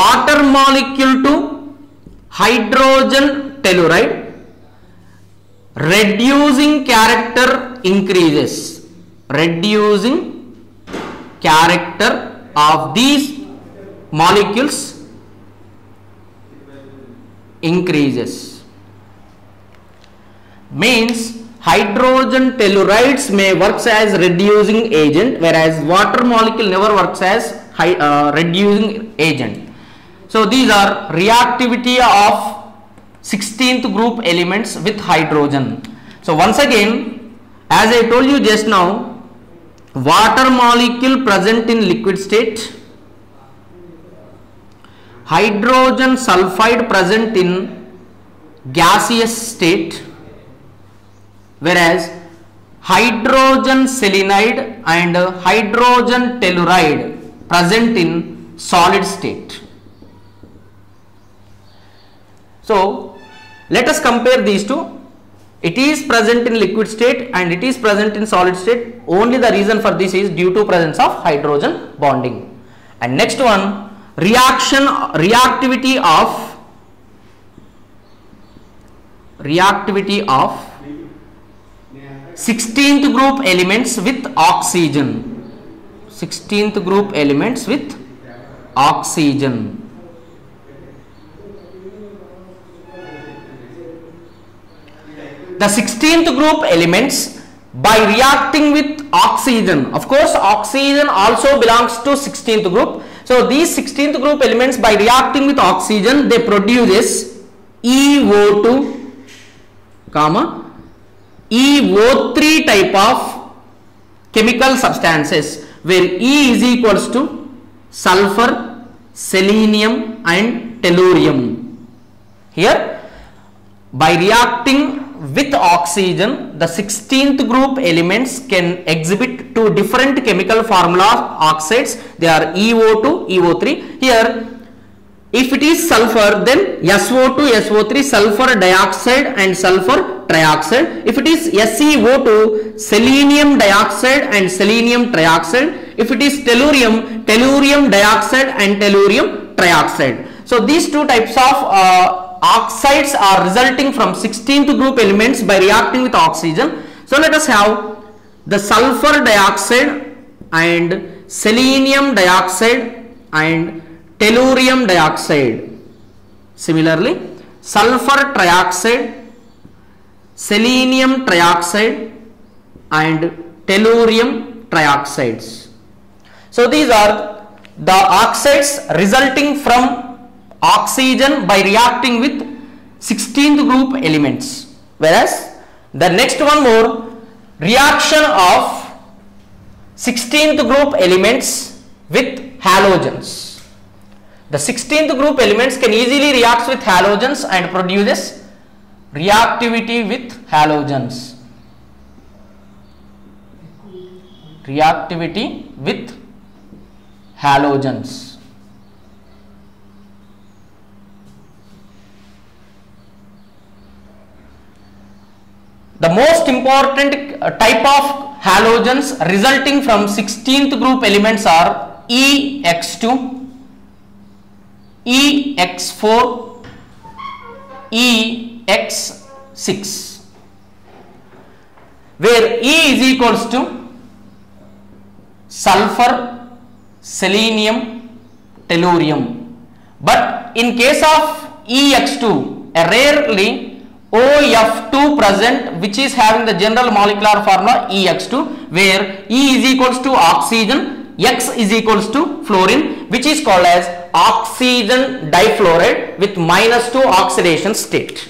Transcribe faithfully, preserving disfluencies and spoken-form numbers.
water molecule to hydrogen telluride, reducing character increases. Reducing character of these molecules increases. Means hydrogen tellurides may works as reducing agent, whereas water molecule never works as high, uh, reducing agent. So these are reactivity of sixteenth group elements with hydrogen. So once again, as I told you just now, water molecule present in liquid state, hydrogen sulfide present in gaseous state, whereas hydrogen selenide and hydrogen telluride present in solid state. So let us compare these two. It is present in liquid state and it is present in solid state. Only the reason for this is due to presence of hydrogen bonding. And next one, reaction reactivity of reactivity of sixteenth group elements with oxygen. sixteenth group elements with oxygen. The sixteenth group elements, by reacting with oxygen, of course oxygen also belongs to sixteenth group. So these sixteenth group elements, by reacting with oxygen, they produces E O two, comma, E O three type of chemical substances, where E is equals to sulfur, selenium and tellurium. Here, by reacting with oxygen, the sixteenth group elements can exhibit two different chemical formulas oxides. They are E O two, E O three. Here, if it is sulfur, then S O two, S O three, sulfur dioxide and sulfur trioxide. If it is S E O two, selenium dioxide and selenium trioxide. If it is tellurium, tellurium dioxide and tellurium trioxide. So these two types of uh, oxides are resulting from sixteenth group elements by reacting with oxygen. So let us have the sulfur dioxide and selenium dioxide and tellurium dioxide. Similarly, sulfur trioxide, selenium trioxide and tellurium trioxides. So these are the oxides resulting from oxygen by reacting with sixteenth group elements. Whereas the next one more, reaction of sixteenth group elements with halogens. The sixteenth group elements can easily react with halogens and produces reactivity with halogens. Reactivity with halogens. The most important type of halogens resulting from sixteenth group elements are E X two, E X four, E X six, where E is equals to sulfur, selenium, tellurium. But in case of E X two, rarely O F two present, which is having the general molecular formula E X two, where E is equals to oxygen, X is equals to fluorine, which is called as oxygen difluoride with minus two oxidation state.